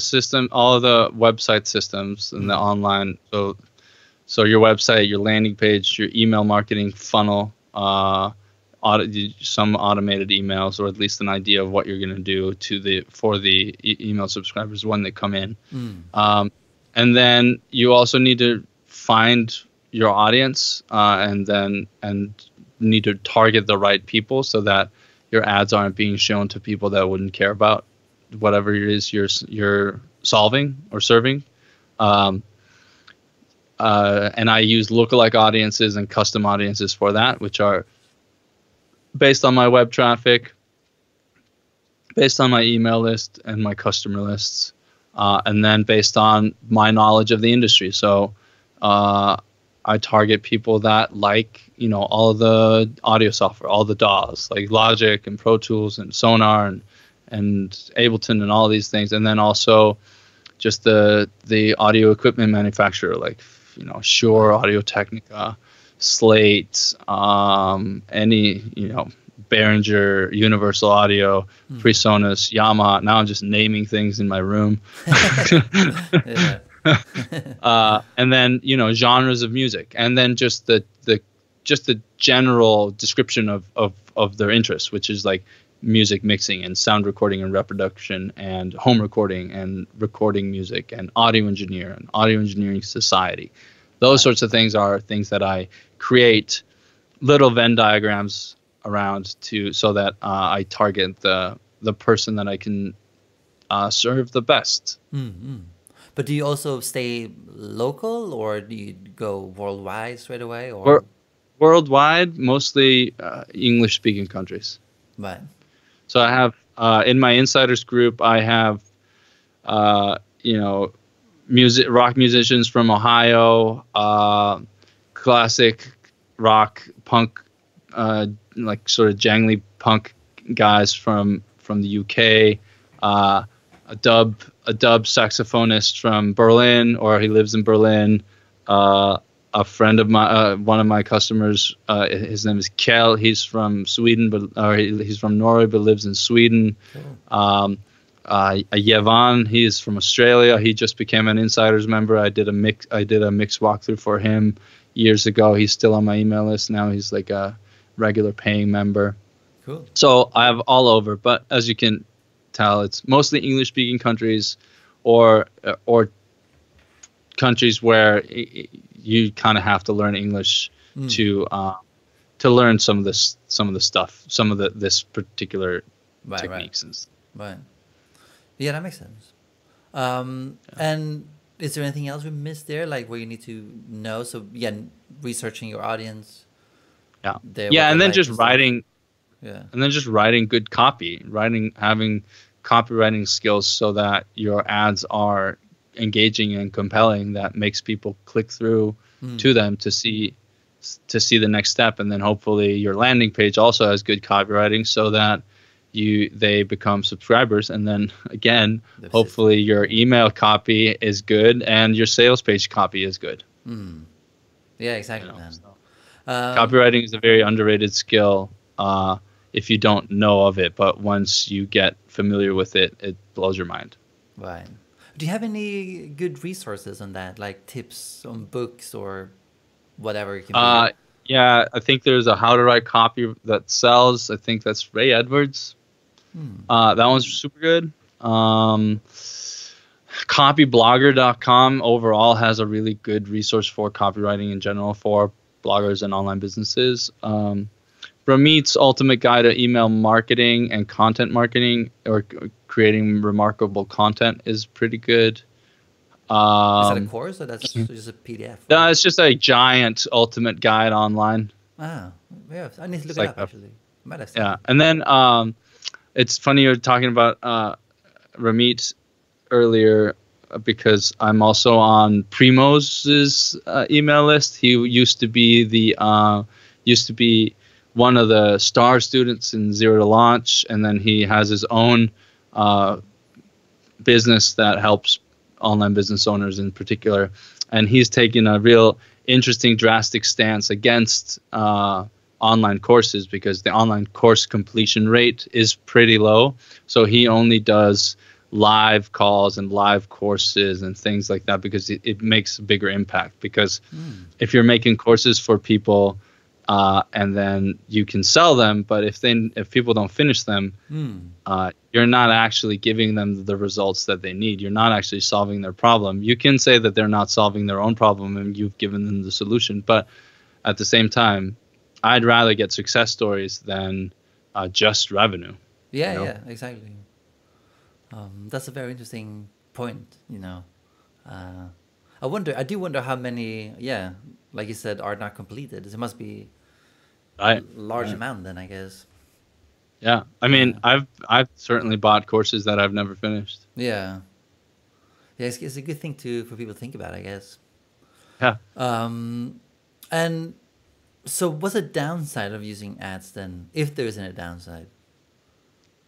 website systems and the online. So your website, your landing page, your email marketing funnel, some automated emails, or at least an idea of what you're going to do for the email subscribers when they come in. And then you also need to find your audience and need to target the right people so that your ads aren't being shown to people that wouldn't care about whatever it is you're solving or serving. And I use lookalike audiences and custom audiences for that, which are based on my web traffic, based on my email list and my customer lists, and then based on my knowledge of the industry. So I target people that like, all of the audio software, all the DAWs, like Logic and Pro Tools and Sonar and Ableton and all these things. And then also just the audio equipment manufacturer, like, Shure, Audio-Technica, Slate, any, Behringer, Universal Audio, PreSonus, Yamaha. Now I'm just naming things in my room. And then, genres of music, and then just the general description of their interests, which is like music mixing and sound recording and reproduction and home recording and recording music and audio engineer and audio engineering society. Those sorts of things are things that I create little Venn diagrams around so that I target the person that I can serve the best. Mm-hmm. But do you also stay local, or do you go worldwide straight away? Or worldwide, mostly English-speaking countries. Right. So I have in my insiders group, I have rock musicians from Ohio, classic rock punk, like sort of jangly punk guys from the UK, a dub saxophonist from Berlin, or he lives in Berlin. A friend of one of my customers, his name is Kjell. He's from Sweden, he's from Norway but lives in Sweden. Yevan, he is from Australia. He just became an insiders member. I did a mix walkthrough for him years ago. He's still on my email list now. He's like a regular paying member. Cool. So I have all over, but as you can tell, it's mostly English speaking countries, or countries where you kind of have to learn English to learn some of this particular techniques and stuff. Right. Yeah, that makes sense. And is there anything else we missed there, like what you need to know? So yeah, researching your audience. Yeah. And then just writing good copy, having copywriting skills so that your ads are engaging and compelling. That makes people click through to them to see to see the next step. And then hopefully your landing page also has good copywriting so that they become subscribers. And then again, hopefully your email copy is good and your sales page copy is good. Mm. Yeah, exactly. You know, so copywriting is a very underrated skill if you don't know of it. But once you get familiar with it, it blows your mind. Right. Do you have any good resources on that, like tips on books or whatever? You can do? Yeah, I think there's a How to Write Copy That Sells. I think that's Ray Edwards. Hmm. That one's super good. Copyblogger.com overall has a really good resource for copywriting in general for bloggers and online businesses. Ramit's Ultimate Guide to Email Marketing and Content Marketing, or creating remarkable content, is pretty good. Is that a course or that's just a PDF? No, it's just a giant ultimate guide online. Ah, yeah, I need to look it up actually. Might have seen it. And then it's funny you're talking about Ramit earlier because I'm also on Primoz's email list. He used to be the one of the star students in Zero to Launch, and then he has his own business that helps online business owners in particular, and he's taken a real interesting drastic stance against online courses because the online course completion rate is pretty low. So he only does live calls and live courses and things like that because it makes a bigger impact. Because if you're making courses for people and then you can sell them, but if people don't finish them, you're not actually giving them the results that they need. You're not actually solving their problem. You can say that they're not solving their own problem and you've given them the solution, but at the same time, I'd rather get success stories than just revenue. Yeah, you know? Yeah, exactly. That's a very interesting point. You know, I do wonder how many, yeah, like you said, are not completed. It must be. Large amount then, I guess. Yeah, I mean, yeah. I've certainly bought courses that I've never finished. Yeah, yeah, it's a good thing for people to think about, I guess. Yeah. And so what's the downside of using ads then, if there isn't a downside?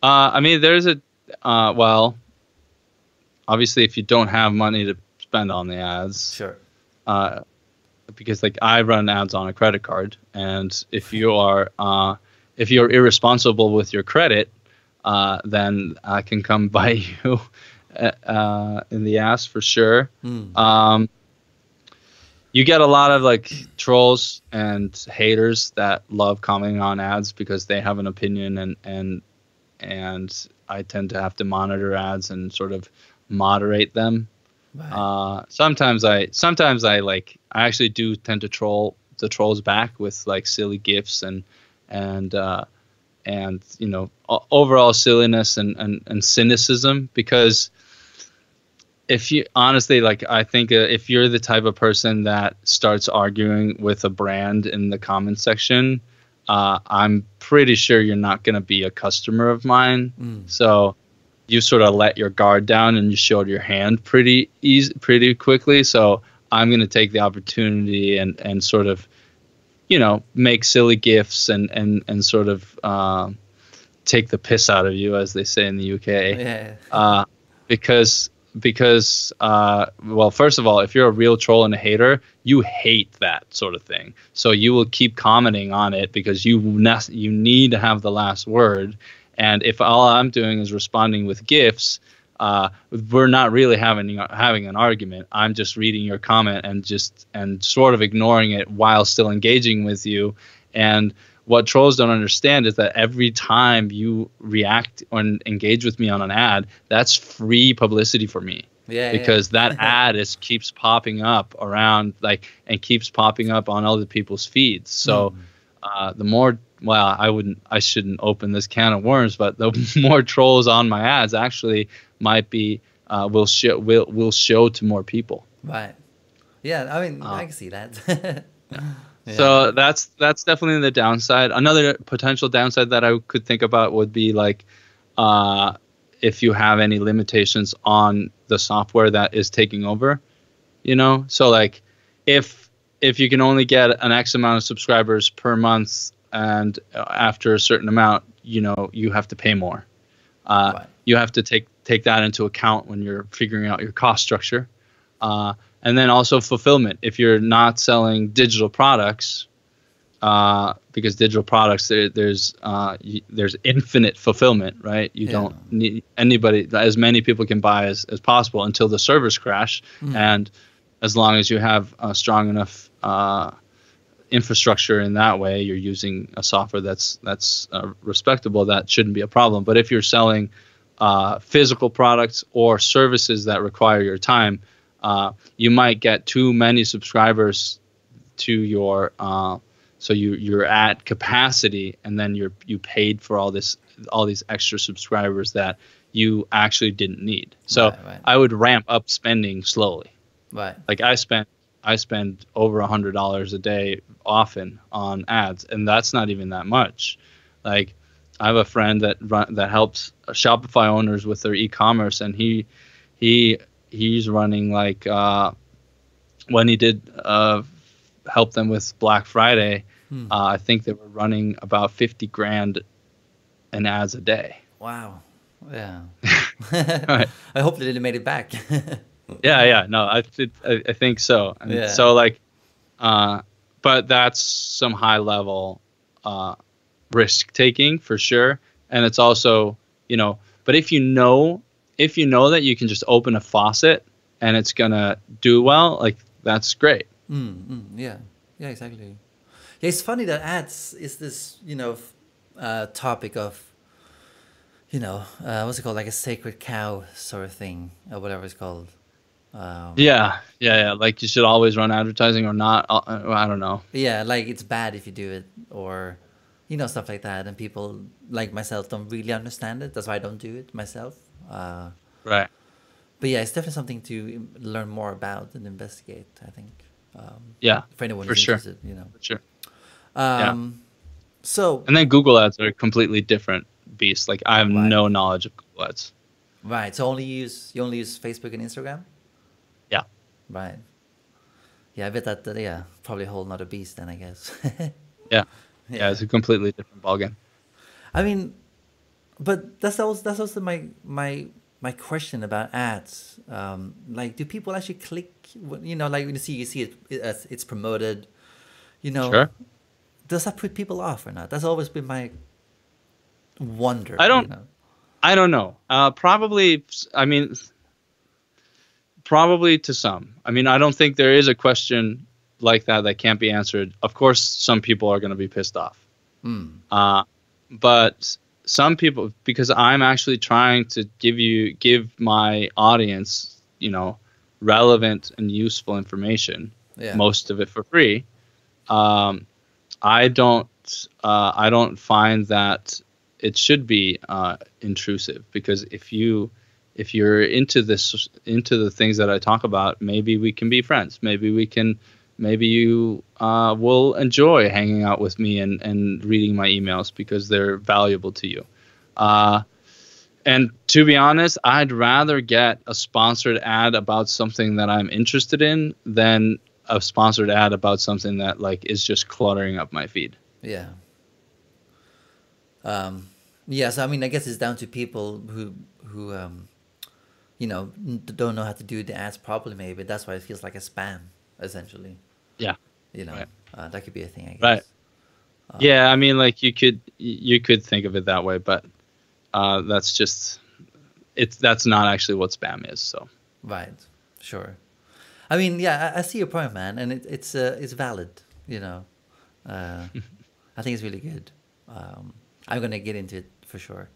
I mean, there's a well, obviously, if you don't have money to spend on the ads, sure. Because like I run ads on a credit card, and if you are if you're irresponsible with your credit, then I can come bite you in the ass for sure. Mm. You get a lot of like trolls and haters that love commenting on ads because they have an opinion, and I tend to have to monitor ads and sort of moderate them. Right. Sometimes I actually do tend to troll the trolls back with like silly gifs and you know, overall silliness and cynicism, because if you honestly, like, I think if you're the type of person that starts arguing with a brand in the comment section, I'm pretty sure you're not going to be a customer of mine. Mm. So you sort of let your guard down and you showed your hand pretty quickly. So I'm going to take the opportunity and sort of, you know, make silly gifs and sort of take the piss out of you, as they say in the UK. Yeah. Because well, first of all, if you're a real troll and a hater, you hate that sort of thing. So you will keep commenting on it because you need to have the last word. And if all I'm doing is responding with gifs, we're not really having an argument. I'm just reading your comment and sort of ignoring it while still engaging with you. And what trolls don't understand is that every time you react or engage with me on an ad, that's free publicity for me. Yeah, because yeah. That ad keeps popping up around, like, and keeps popping up on other people's feeds. So the more, well, I shouldn't open this can of worms, but the more trolls on my ads actually might be will show to more people. Right. Yeah, I mean, I can see that. Yeah. So that's definitely the downside. Another potential downside that I could think about would be like if you have any limitations on the software that is taking over, you know? So like if if you can only get an X amount of subscribers per month, and after a certain amount, you know, you have to pay more. Right. You have to take that into account when you're figuring out your cost structure. And then also fulfillment. If you're not selling digital products, because digital products, there's infinite fulfillment, right? You don't need anybody, as many people can buy as possible until the servers crash. And as long as you have a strong enough infrastructure in that way, you're using a software that's respectable, that shouldn't be a problem. But if you're selling physical products or services that require your time, you might get too many subscribers to your so you're at capacity, and then you paid for all these extra subscribers that you actually didn't need. So right. I would ramp up spending slowly. Right. Like I spend over $100 a day often on ads, and that's not even that much. Like I have a friend that helps Shopify owners with their e-commerce, and he's running like when he did help them with Black Friday, I think they were running about 50 grand in ads a day. Wow. Yeah. Right. I hope they didn't made it back. Yeah. No, I think so. And so like, but that's some high level risk taking for sure. And it's also, you know, but if you know that you can just open a faucet and it's going to do well, like that's great. Yeah, exactly. Yeah, it's funny that ads is this, you know, topic of, you know, what's it called? Like a sacred cow sort of thing, or whatever it's called. Yeah. Like you should always run advertising or not. I don't know. Yeah, like it's bad if you do it, or, you know, stuff like that. And people like myself don't really understand it. That's why I don't do it myself. Right. But yeah, it's definitely something to learn more about and investigate, I think. Yeah, for anyone who's interested, you know. For sure. So and then Google Ads are a completely different beast. Like I have no knowledge of Google Ads. Right. So you only use Facebook and Instagram? Yeah. Right. Yeah, I bet that probably a whole nother beast then, I guess. Yeah, it's a completely different ballgame. I mean, but that's also my question about ads. Like, do people actually click? You know, like when you see it as it's promoted, you know, sure. Does that put people off or not? That's always been my wonder. I don't know. Probably. I mean, probably to some. I mean, I don't think there is a question like that can't be answered. Of course, some people are going to be pissed off. But some people, because I'm actually trying to give my audience, you know, relevant and useful information, most of it for free. I don't find that it should be intrusive, because if you're into the things that I talk about, maybe we can be friends. Maybe you will enjoy hanging out with me and reading my emails because they're valuable to you. And to be honest, I'd rather get a sponsored ad about something that I'm interested in than a sponsored ad about something that like is just cluttering up my feed. Yeah. So I mean, I guess it's down to people who you know, don't know how to do the ads properly. Maybe that's why it feels like a spam, essentially. Yeah, you know, right. That could be a thing, I guess. Right. Yeah, I mean, like you could think of it that way, but that's just that's not actually what spam is. So right, sure. I mean, yeah, I see your point, man, and it's valid. You know, I think it's really good. I'm gonna get into it for sure.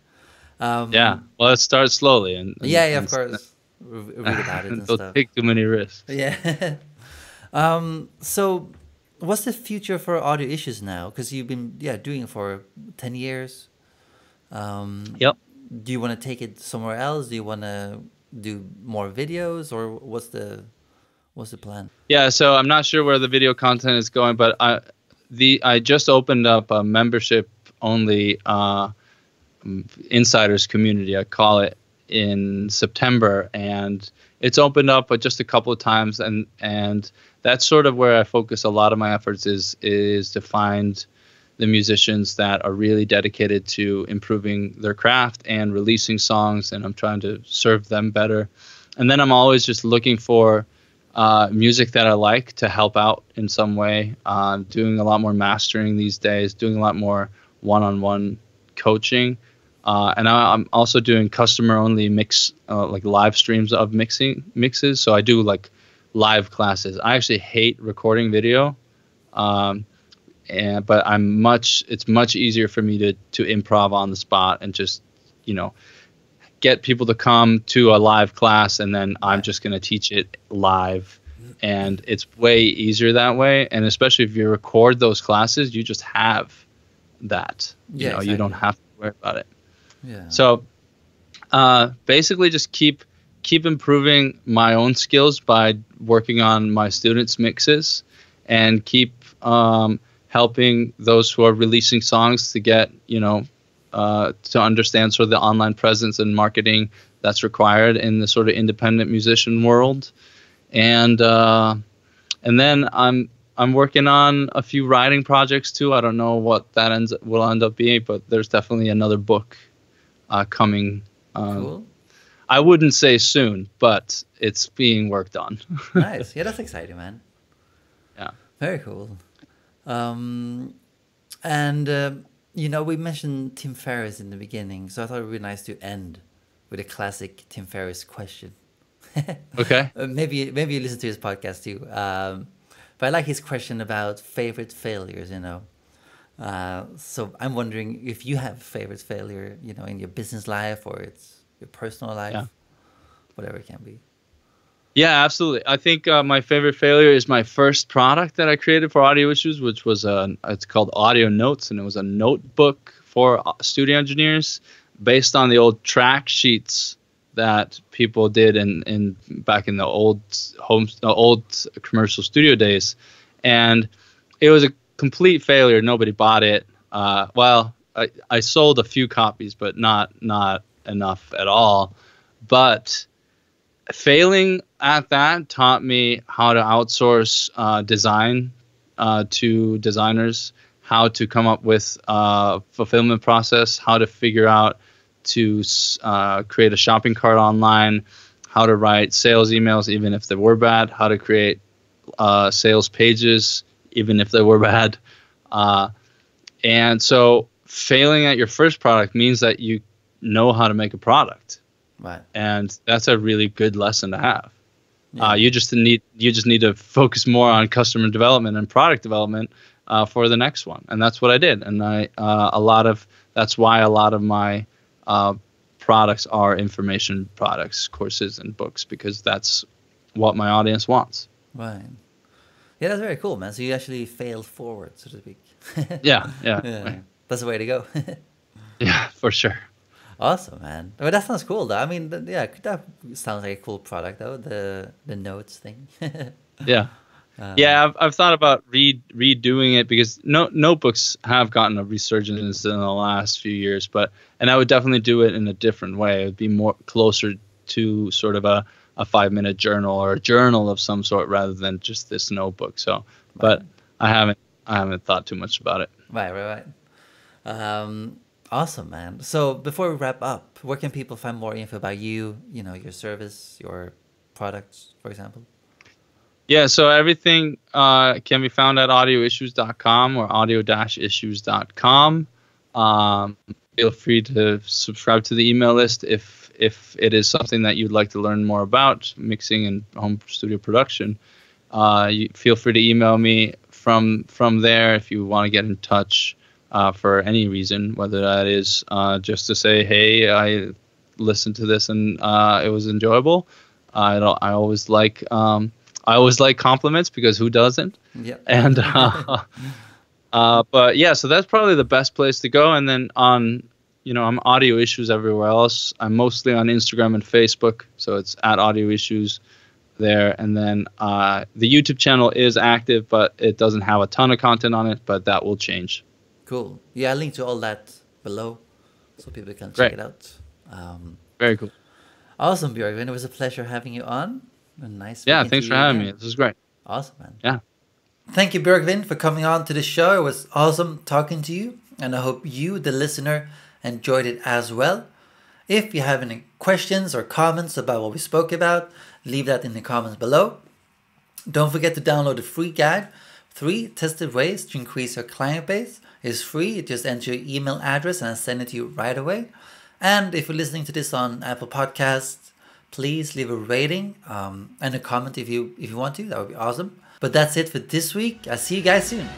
Yeah, well, let's start slowly and and of course, read about it. And don't take too many risks. Yeah. So what's the future for Audio Issues now? Because you've been doing it for 10 years. Yep. Do you want to take it somewhere else? Do you want to do more videos, or what's the plan? Yeah, so I'm not sure where the video content is going, but I just opened up a membership only insiders community, I call it, in September, and it's opened up, but just a couple of times. And that's sort of where I focus a lot of my efforts is to find the musicians that are really dedicated to improving their craft and releasing songs, and I'm trying to serve them better. And then I'm always just looking for music that I like to help out in some way. Doing a lot more mastering these days, doing a lot more one-on-one coaching. And I'm also doing customer-only mix, like live streams of mixes. So I do like live classes. I actually hate recording video, but it's much easier for me to improv on the spot and just, you know, get people to come to a live class, and then I'm just going to teach it live. And it's way easier that way. And especially if you record those classes, you just have that. Yeah, exactly. You don't have to worry about it. Yeah. So basically just keep improving my own skills by working on my students' mixes, and keep helping those who are releasing songs to get, you know, to understand sort of the online presence and marketing that's required in the sort of independent musician world. And then I'm working on a few writing projects too. I don't know what that will end up being, but there's definitely another book coming. Cool. I wouldn't say soon, but it's being worked on. Nice. Yeah, that's exciting, man. Yeah. Very cool. You know, we mentioned Tim Ferriss in the beginning, so I thought it would be nice to end with a classic Tim Ferriss question. Okay. Maybe you listen to his podcast too. But I like his question about favorite failures, you know. So I'm wondering if you have a favorite failure, you know, in your business life or it's your personal life, whatever it can be. Yeah, absolutely. I think my favorite failure is my first product that I created for Audio Issues, which was it's called Audio Notes, and it was a notebook for studio engineers based on the old track sheets that people did in back in the old commercial studio days. And it was a complete failure. Nobody bought it. Well, I sold a few copies, but not enough at all. But failing at that taught me how to outsource design to designers, how to come up with a fulfillment process, how to figure out to create a shopping cart online, how to write sales emails even if they were bad, how to create sales pages even if they were bad. And so failing at your first product means that you know how to make a product. Right. And that's a really good lesson to have. Yeah. You just need to focus more on customer development and product development for the next one. And that's what I did. And that's why a lot of my products are information products, courses and books, because that's what my audience wants. Right. Yeah, that's very cool, man. So you actually failed forward, so to speak. Yeah. That's the way to go. Yeah, for sure. Awesome, man. I mean, that sounds cool, though. I mean, yeah, that sounds like a cool product, though, the notes thing. Yeah. I've thought about redoing it, because notebooks have gotten a resurgence in the last few years, and I would definitely do it in a different way. It would be more closer to sort of a 5-minute journal or a journal of some sort rather than just this notebook. So, but I haven't thought too much about it. Right. Awesome, man. So before we wrap up, where can people find more info about you, you know, your service, your products, for example? Yeah, so everything can be found at audioissues.com or audio-issues.com. Feel free to subscribe to the email list if it is something that you'd like to learn more about, mixing and home studio production. Feel free to email me from there if you want to get in touch. For any reason, whether that is just to say, hey, I listened to this and it was enjoyable. I always like compliments, because who doesn't? Yeah. And but yeah, so that's probably the best place to go. And then I'm Audio Issues everywhere else. I'm mostly on Instagram and Facebook, so it's at Audio Issues there. And then the YouTube channel is active, but it doesn't have a ton of content on it, but that will change. Cool. Yeah, I'll link to all that below so people can check it out. Very cool. Awesome, Björgvin. It was a pleasure having you on. Nice. Yeah, thanks for having me. This is great. Awesome, man. Yeah. Thank you, Björgvin, for coming on to the show. It was awesome talking to you, and I hope you, the listener, enjoyed it as well. If you have any questions or comments about what we spoke about, leave that in the comments below. Don't forget to download the free guide, 3 Tested Ways to Increase Your Client Base. It's free. Just enter your email address and I'll send it to you right away. And if you're listening to this on Apple Podcasts, please leave a rating and a comment if you want to. That would be awesome. But that's it for this week. I'll see you guys soon.